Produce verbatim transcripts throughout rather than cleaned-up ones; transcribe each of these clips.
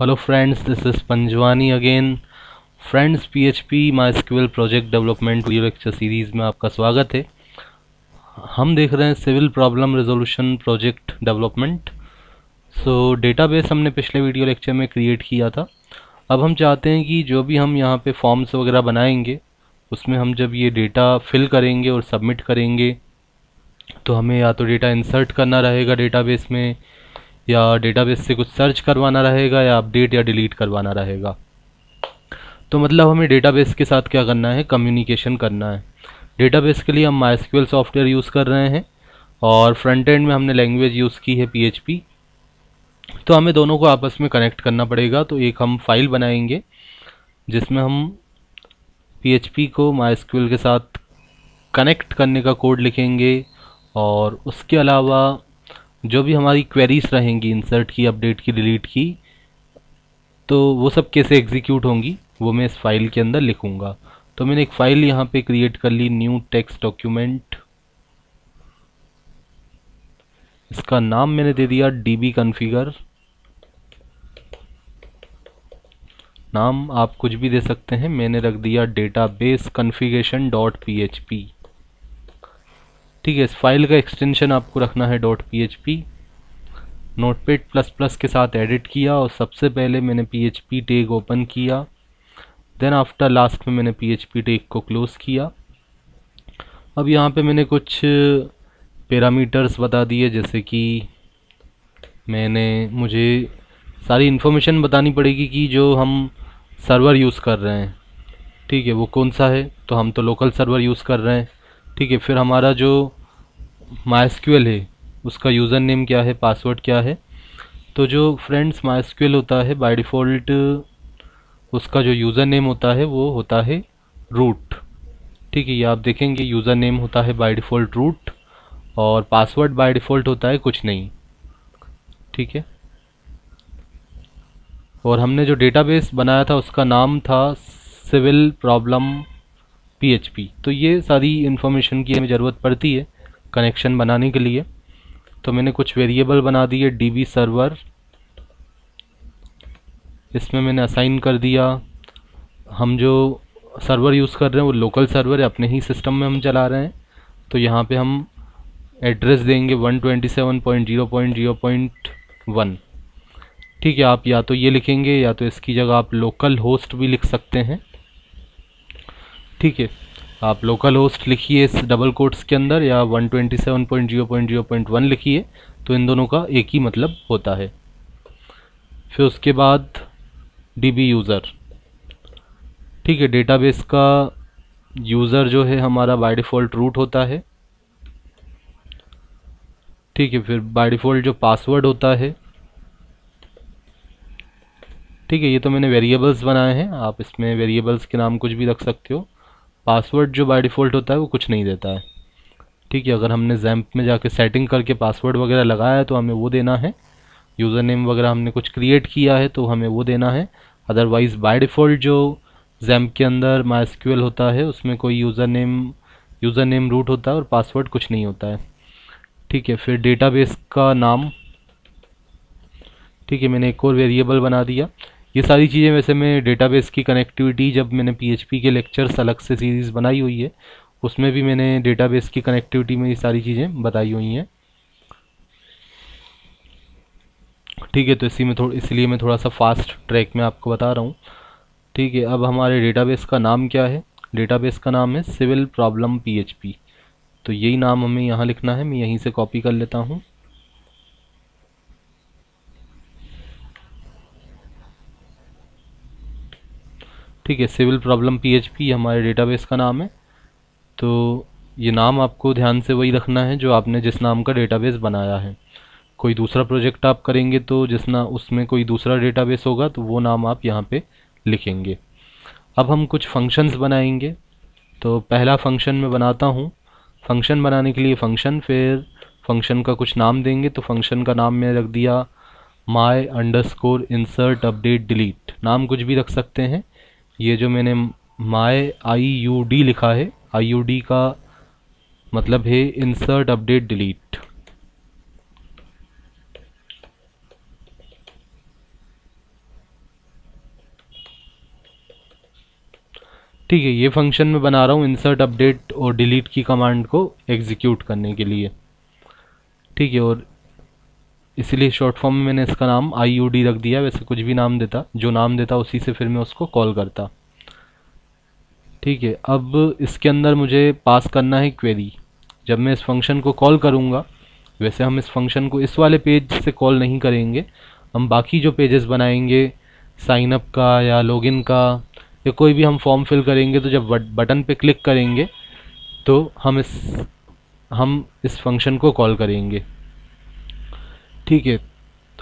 Hello friends, this is Panjwani again. Friends, PHP MySQL project development video lecture series में आपका स्वागत है। हम देख रहे हैं civil problem resolution project development. So database हमने पिछले वीडियो लेक्चर में क्रिएट किया था। अब हम चाहते हैं कि जो भी हम यहाँ पे फॉर्म्स वगैरह बनाएंगे उसमें हम जब ये डेटा फिल करेंगे और सबमिट करेंगे तो हमें या तो डेटा इंसर्ट करना रहेगा डेटाबेस में, या डेटाबेस से कुछ सर्च करवाना रहेगा, या अपडेट या डिलीट करवाना रहेगा। तो मतलब हमें डेटाबेस के साथ क्या करना है, कम्युनिकेशन करना है। डेटाबेस के लिए हम माइस्क्यूएल सॉफ्टवेयर यूज़ कर रहे हैं और फ्रंट एंड में हमने लैंग्वेज यूज़ की है पीएचपी। तो हमें दोनों को आपस में कनेक्ट करना पड़ेगा। तो एक हम फाइल बनाएंगे जिसमें हम पीएचपी को माइस्क्यूएल के साथ कनेक्ट करने का कोड लिखेंगे, और उसके अलावा जो भी हमारी क्वेरीज रहेंगी इंसर्ट की, अपडेट की, डिलीट की, तो वो सब कैसे एग्जीक्यूट होंगी वो मैं इस फाइल के अंदर लिखूँगा। तो मैंने एक फ़ाइल यहाँ पे क्रिएट कर ली, न्यू टेक्स्ट डॉक्यूमेंट। इसका नाम मैंने दे दिया डीबी कॉन्फ़िगर। नाम आप कुछ भी दे सकते हैं, मैंने रख दिया database configuration dot P H P. ठीक है, इस फाइल का एक्सटेंशन आपको रखना है dot P H P. Notepad plus plus के साथ एडिट किया और सबसे पहले मैंने P H P tag open किया, देन आफ्टर लास्ट में मैंने पी एच पी टैग को क्लोज़ किया। अब यहाँ पे मैंने कुछ पैरामीटर्स बता दिए, जैसे कि मैंने मुझे सारी इन्फॉर्मेशन बतानी पड़ेगी कि जो हम सर्वर यूज़ कर रहे हैं, ठीक है, वो कौन सा है। तो हम तो लोकल सर्वर यूज़ कर रहे हैं, ठीक है। फिर हमारा जो माइस्क्यूएल है उसका यूज़र नेम क्या है, पासवर्ड क्या है। तो जो फ्रेंड्स माइस्क्यूएल होता है बाय डिफ़ॉल्ट उसका जो यूज़र नेम होता है वो होता है रूट, ठीक है। ये आप देखेंगे यूज़र नेम होता है बाय डिफ़ॉल्ट रूट, और पासवर्ड बाय डिफ़ॉल्ट होता है कुछ नहीं, ठीक है। और हमने जो डेटाबेस बनाया था उसका नाम था सिविल प्रॉब्लम पीएचपी। तो ये सारी इन्फॉर्मेशन की हमें ज़रूरत पड़ती है कनेक्शन बनाने के लिए। तो मैंने कुछ वेरिएबल बना दिए, डीबी सर्वर इसमें मैंने असाइन कर दिया। हम जो सर्वर यूज़ कर रहे हैं वो लोकल सर्वर है, अपने ही सिस्टम में हम चला रहे हैं। तो यहाँ पे हम एड्रेस देंगे one two seven dot zero dot zero dot one, ठीक है। आप या तो ये लिखेंगे या तो इसकी जगह आप लोकल होस्ट भी लिख सकते हैं, ठीक है। आप लोकल होस्ट लिखिए इस डबल कोट्स के अंदर, या one two seven dot zero dot zero dot one लिखिए। तो इन दोनों का एक ही मतलब होता है। फिर उसके बाद डीबी यूज़र, ठीक है। डेटाबेस का यूज़र जो है हमारा बाय डिफ़ॉल्ट रूट होता है, ठीक है। फिर बाय डिफ़ॉल्ट जो पासवर्ड होता है, ठीक है। ये तो मैंने वेरिएबल्स बनाए हैं, आप इसमें वेरिएबल्स के नाम कुछ भी रख सकते हो। पासवर्ड जो बाय डिफ़ॉल्ट होता है वो कुछ नहीं देता है, ठीक है। अगर हमने जैम्प में जाके सेटिंग करके पासवर्ड वगैरह लगाया है तो हमें वो देना है। यूज़र नेम वगैरह हमने कुछ क्रिएट किया है तो हमें वो देना है। अदरवाइज़ बाय डिफ़ॉल्ट जो जैम्प के अंदर माइस्क्यूएल होता है उसमें कोई user name user name root होता है और पासवर्ड कुछ नहीं होता है, ठीक है। फिर डेटाबेस का नाम, ठीक है, मैंने एक और वेरिएबल बना दिया। ये सारी चीज़ें, वैसे मैं डेटाबेस की कनेक्टिविटी, जब मैंने पीएचपी के लेक्चर्स अलग से सीरीज़ बनाई हुई है उसमें भी मैंने डेटाबेस की कनेक्टिविटी में ये सारी चीज़ें बताई हुई हैं, ठीक है। तो इसी में थोड़ा इसलिए मैं थोड़ा सा फास्ट ट्रैक में आपको बता रहा हूँ, ठीक है। अब हमारे डेटाबेस का नाम क्या है, डेटाबेस का नाम है सिविल प्रॉब्लम पीएचपी। तो यही नाम हमें यहाँ लिखना है। मैं यहीं से कॉपी कर लेता हूँ। ठीक है, सिविल प्रॉब्लम पीएचपी हमारे डेटाबेस का नाम है। तो ये नाम आपको ध्यान से वही रखना है जो आपने जिस नाम का डेटाबेस बनाया है। कोई दूसरा प्रोजेक्ट आप करेंगे तो जिस ना उसमें कोई दूसरा डेटाबेस होगा तो वो नाम आप यहाँ पे लिखेंगे। अब हम कुछ फंक्शंस बनाएंगे। तो पहला फंक्शन मैं बनाता हूँ। फंक्शन बनाने के लिए फंक्शन, फिर फंक्शन का कुछ नाम देंगे। तो फंक्शन का नाम मैंने रख दिया my underscore insert update delete. नाम कुछ भी रख सकते हैं। ये जो मैंने माय आई यू डी लिखा है, आई यू डी का मतलब है इंसर्ट अपडेट डिलीट, ठीक है, ये फंक्शन मैं बना रहा हूँ इंसर्ट, अपडेट और डिलीट की कमांड को एग्जीक्यूट करने के लिए। ठीक है, और इसलिए शॉर्ट फॉर्म में मैंने इसका नाम आई यू डी रख दिया। वैसे कुछ भी नाम देता, जो नाम देता उसी से फिर मैं उसको कॉल करता। ठीक है, अब इसके अंदर मुझे पास करना है क्वेरी। जब मैं इस फंक्शन को कॉल करूँगा, वैसे हम इस फंक्शन को इस वाले पेज से कॉल नहीं करेंगे, हम बाकी जो पेजेस बनाएंगे साइनअप का या लॉगिन का या कोई भी हम फॉर्म फिल करेंगे, तो जब बटन पे क्लिक करेंगे तो हम इस हम इस फंक्शन को कॉल करेंगे। ठीक है,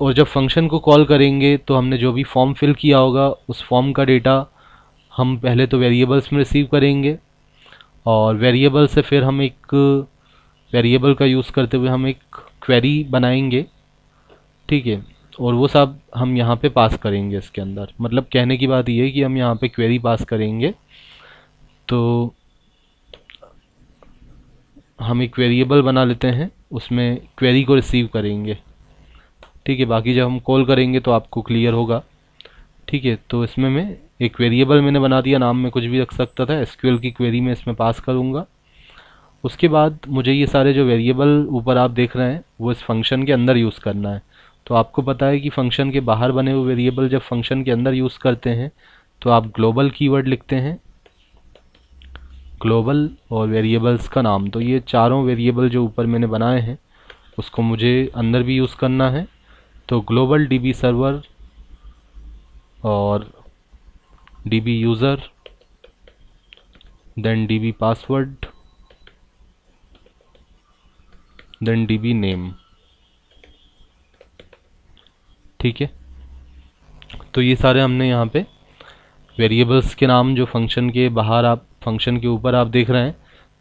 और जब फंक्शन को कॉल करेंगे तो हमने जो भी फॉर्म फिल किया होगा उस फॉर्म का डेटा हम पहले तो वेरिएबल्स में रिसीव करेंगे, और वेरिएबल से फिर हम एक वेरिएबल का यूज़ करते हुए हम एक क्वेरी बनाएंगे। ठीक है, और वो सब हम यहाँ पे पास करेंगे इसके अंदर। मतलब कहने की बात ये है कि हम यहाँ पे क्वेरी पास करेंगे, तो हम एक वेरिएबल बना लेते हैं, उसमें क्वेरी को रिसीव करेंगे। ठीक है, बाकी जब हम कॉल करेंगे तो आपको क्लियर होगा। ठीक है, तो इसमें मैं एक वेरिएबल मैंने बना दिया, नाम में कुछ भी रख सकता था, एसक्यूएल की क्वेरी में इसमें पास करूँगा। उसके बाद मुझे ये सारे जो वेरिएबल ऊपर आप देख रहे हैं वो इस फंक्शन के अंदर यूज़ करना है। तो आपको पता है कि फंक्शन के बाहर बने हुए वेरिएबल जब फंक्शन के अंदर यूज़ करते हैं तो आप ग्लोबल कीवर्ड लिखते हैं, ग्लोबल और वेरिएबल्स का नाम। तो ये चारों वेरिएबल जो ऊपर मैंने बनाए हैं उसको मुझे अंदर भी यूज़ करना है। तो ग्लोबल डीबी सर्वर और DB user, then DB password, then DB name. ठीक है, तो ये सारे हमने यहाँ पे वेरिएबल्स के नाम जो फंक्शन के बाहर आप फंक्शन के ऊपर आप देख रहे हैं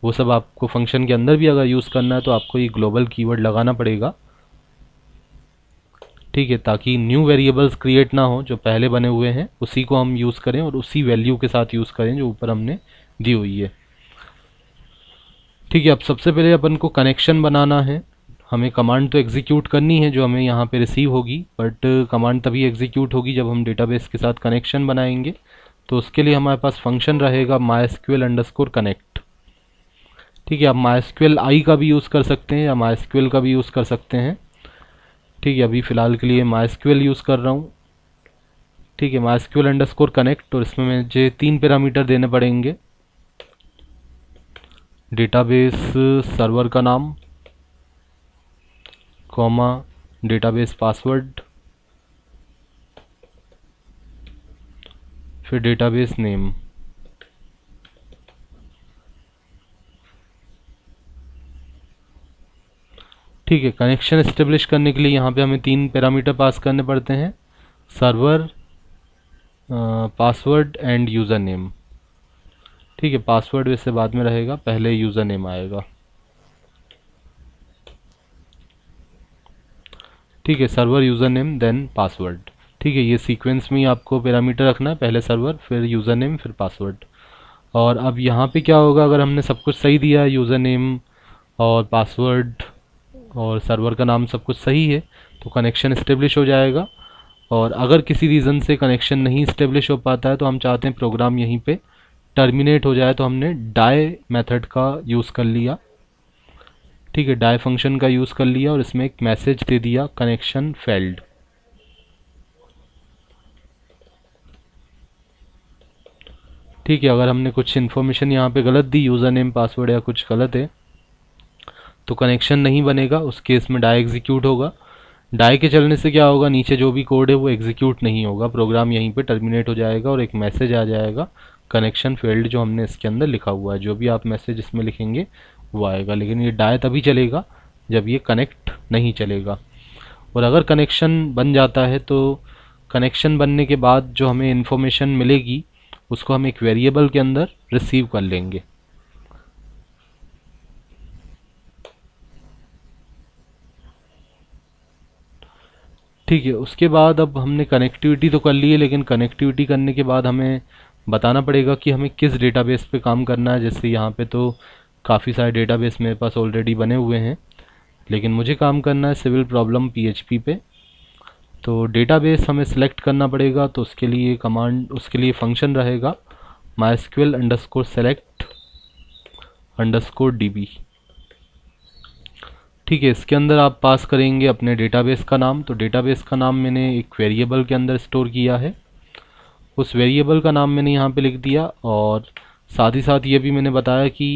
वो सब आपको फंक्शन के अंदर भी अगर यूज़ करना है तो आपको ये ग्लोबल कीवर्ड लगाना पड़ेगा। ठीक है, ताकि न्यू वेरिएबल्स क्रिएट ना हो, जो पहले बने हुए हैं उसी को हम यूज़ करें और उसी वैल्यू के साथ यूज़ करें जो ऊपर हमने दी हुई है। ठीक है, अब सबसे पहले अपन को कनेक्शन बनाना है। हमें कमांड तो एग्जीक्यूट करनी है जो हमें यहाँ पे रिसीव होगी, बट कमांड तभी एग्जीक्यूट होगी जब हम डेटाबेस के साथ कनेक्शन बनाएंगे। तो उसके लिए हमारे पास फंक्शन रहेगा mysql अंडरस्कोर कनेक्ट। ठीक है, आप mysql i का भी यूज़ कर सकते हैं या mysql का भी यूज़ कर सकते हैं। ठीक है, अभी फ़िलहाल के लिए mysql यूज़ कर रहा हूँ। ठीक है, mysql अंडरस्कोर कनेक्ट, और इसमें मुझे तीन पैरामीटर देने पड़ेंगे, डेटाबेस सर्वर का नाम, कॉमा डेटाबेस पासवर्ड, फिर डेटाबेस नेम। ठीक है, कनेक्शन इस्टेब्लिश करने के लिए यहाँ पे हमें तीन पैरामीटर पास करने पड़ते हैं, server, password and user name. ठीक है, पासवर्ड वैसे बाद में रहेगा, पहले यूज़र नेम आएगा। ठीक है, server, user name, then password. ठीक है, ये सीक्वेंस में ही आपको पैरामीटर रखना है, पहले सर्वर, फिर यूज़र नेम, फिर पासवर्ड। और अब यहाँ पे क्या होगा, अगर हमने सब कुछ सही दिया, यूज़र नेम और पासवर्ड और सर्वर का नाम सब कुछ सही है, तो कनेक्शन इस्टेब्लिश हो जाएगा। और अगर किसी रीज़न से कनेक्शन नहीं इस्टेब्लिश हो पाता है तो हम चाहते हैं प्रोग्राम यहीं पर टर्मिनेट हो जाए, तो हमने डाई मेथड का यूज़ कर लिया। ठीक है, डाई फंक्शन का यूज़ कर लिया और इसमें एक मैसेज दे दिया, कनेक्शन फेल्ड। ठीक है, अगर हमने कुछ इन्फॉर्मेशन यहाँ पे गलत दी, यूज़र नेम, पासवर्ड या कुछ गलत है, तो कनेक्शन नहीं बनेगा। उस केस में डाई एग्जीक्यूट होगा। डाई के चलने से क्या होगा, नीचे जो भी कोड है वो एग्जीक्यूट नहीं होगा, प्रोग्राम यहीं पे टर्मिनेट हो जाएगा और एक मैसेज आ जाएगा, कनेक्शन फेल्ड, जो हमने इसके अंदर लिखा हुआ है। जो भी आप मैसेज इसमें लिखेंगे वो आएगा, लेकिन ये डाई तभी चलेगा जब ये कनेक्ट नहीं चलेगा। और अगर कनेक्शन बन जाता है तो कनेक्शन बनने के बाद जो हमें इन्फॉर्मेशन मिलेगी उसको हम एक वेरिएबल के अंदर रिसीव कर लेंगे। ठीक है, उसके बाद अब हमने कनेक्टिविटी तो कर ली है, लेकिन कनेक्टिविटी करने के बाद हमें बताना पड़ेगा कि हमें किस डेटाबेस पे काम करना है। जैसे यहाँ पे तो काफ़ी सारे डेटाबेस मेरे पास ऑलरेडी बने हुए हैं, लेकिन मुझे काम करना है civil problem P H P पे। तो डेटाबेस हमें सेलेक्ट करना पड़ेगा, तो उसके लिए कमांड उसके लिए फंक्शन रहेगा mysql underscore select underscore db। ठीक है, इसके अंदर आप पास करेंगे अपने डेटाबेस का नाम। तो डेटाबेस का नाम मैंने एक वेरिएबल के अंदर स्टोर किया है, उस वेरिएबल का नाम मैंने यहाँ पे लिख दिया। और साथ ही साथ ये भी मैंने बताया कि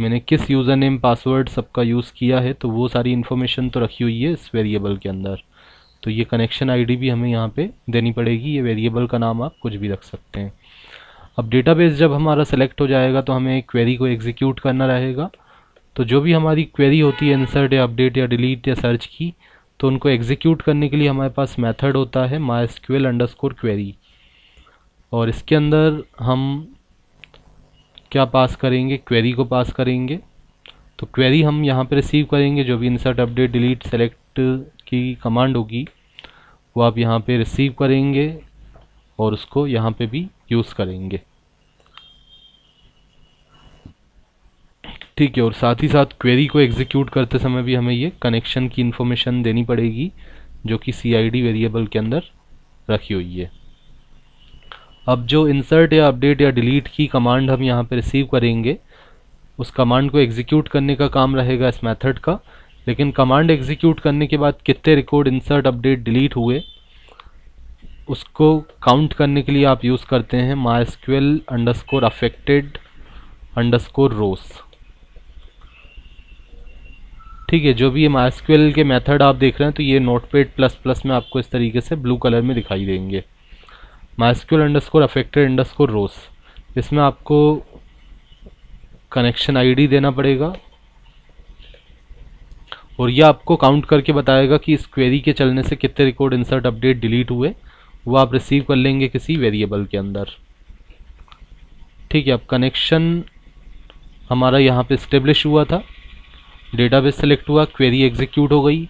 मैंने किस यूज़र नेम पासवर्ड सबका यूज़ किया है, तो वो सारी इन्फॉर्मेशन तो रखी हुई है इस वेरिएबल के अंदर। तो ये कनेक्शन आईडी भी हमें यहाँ पे देनी पड़ेगी। ये वेरिएबल का नाम आप कुछ भी रख सकते हैं। अब डेटाबेस जब हमारा सेलेक्ट हो जाएगा तो हमें क्वेरी को एग्जीक्यूट करना रहेगा। तो जो भी हमारी क्वेरी होती है इंसर्ट या अपडेट या डिलीट या सर्च की, तो उनको एग्जीक्यूट करने के लिए हमारे पास मेथड होता है mysql अंडरस्कोर क्वेरी। और इसके अंदर हम क्या पास करेंगे, क्वेरी को पास करेंगे। तो क्वेरी हम यहाँ पे रिसीव करेंगे, जो भी इंसर्ट अपडेट डिलीट सेलेक्ट की कमांड होगी वो आप यहाँ पे रिसीव करेंगे और उसको यहाँ पे भी यूज़ करेंगे। ठीक है, और साथ ही साथ क्वेरी को एग्जीक्यूट करते समय भी हमें ये कनेक्शन की इन्फॉर्मेशन देनी पड़ेगी जो कि सी आई डी वेरिएबल के अंदर रखी हुई है। अब जो इंसर्ट या अपडेट या डिलीट की कमांड हम यहाँ पे रिसीव करेंगे, उस कमांड को एग्जीक्यूट करने का काम रहेगा इस मेथड का। लेकिन कमांड एग्जीक्यूट करने के बाद कितने रिकॉर्ड इंसर्ट अपडेट डिलीट हुए उसको काउंट करने के लिए आप यूज़ करते हैं mysql underscore affected underscore rows. ठीक है, जो भी ये mysql के मेथड आप देख रहे हैं तो ये नोटपैड प्लस प्लस में आपको इस तरीके से ब्लू कलर में दिखाई देंगे mysql underscore affected underscore rows. इसमें आपको कनेक्शन आईडी देना पड़ेगा और यह आपको काउंट करके बताएगा कि इस क्वेरी के चलने से कितने रिकॉर्ड इंसर्ट अपडेट डिलीट हुए। वो आप रिसीव कर लेंगे किसी वेरिएबल के अंदर। ठीक है, अब कनेक्शन हमारा यहाँ पे इस्टेब्लिश हुआ था, डेटाबेस सेलेक्ट हुआ, क्वेरी एग्जीक्यूट हो गई,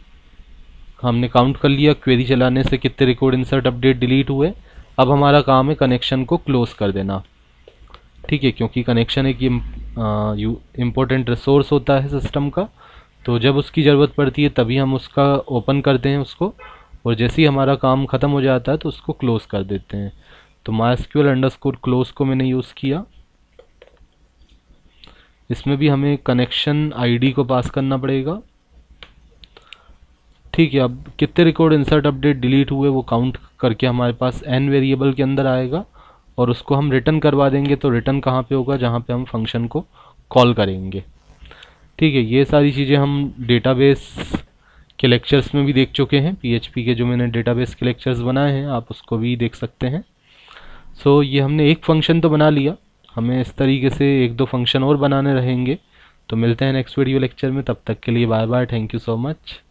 हमने काउंट कर लिया क्वेरी चलाने से कितने रिकॉर्ड इंसर्ट अपडेट डिलीट हुए। अब हमारा काम है कनेक्शन को क्लोज़ कर देना। ठीक है, क्योंकि कनेक्शन एक इम्पोर्टेंट रिसोर्स होता है सिस्टम का, तो जब उसकी ज़रूरत पड़ती है तभी हम उसका ओपन करते हैं उसको, और जैसे ही हमारा काम ख़त्म हो जाता है तो उसको क्लोज़ कर देते हैं। तो mysql अंडरस्कोर क्लोज़ को मैंने यूज़ किया। इसमें भी हमें कनेक्शन आईडी को पास करना पड़ेगा। ठीक है, अब कितने रिकॉर्ड इंसर्ट अपडेट डिलीट हुए वो काउंट करके हमारे पास n वेरिएबल के अंदर आएगा और उसको हम रिटर्न करवा देंगे। तो रिटर्न कहाँ पे होगा, जहाँ पे हम फंक्शन को कॉल करेंगे। ठीक है, ये सारी चीज़ें हम डेटाबेस के लेक्चर्स में भी देख चुके हैं। पीएचपी के जो मैंने डेटाबेस के लेक्चर्स बनाए हैं आप उसको भी देख सकते हैं। सो so, ये हमने एक फंक्शन तो बना लिया, हमें इस तरीके से एक दो फंक्शन और बनाने रहेंगे। तो मिलते हैं नेक्स्ट वीडियो लेक्चर में, तब तक के लिए bye bye, thank you so much.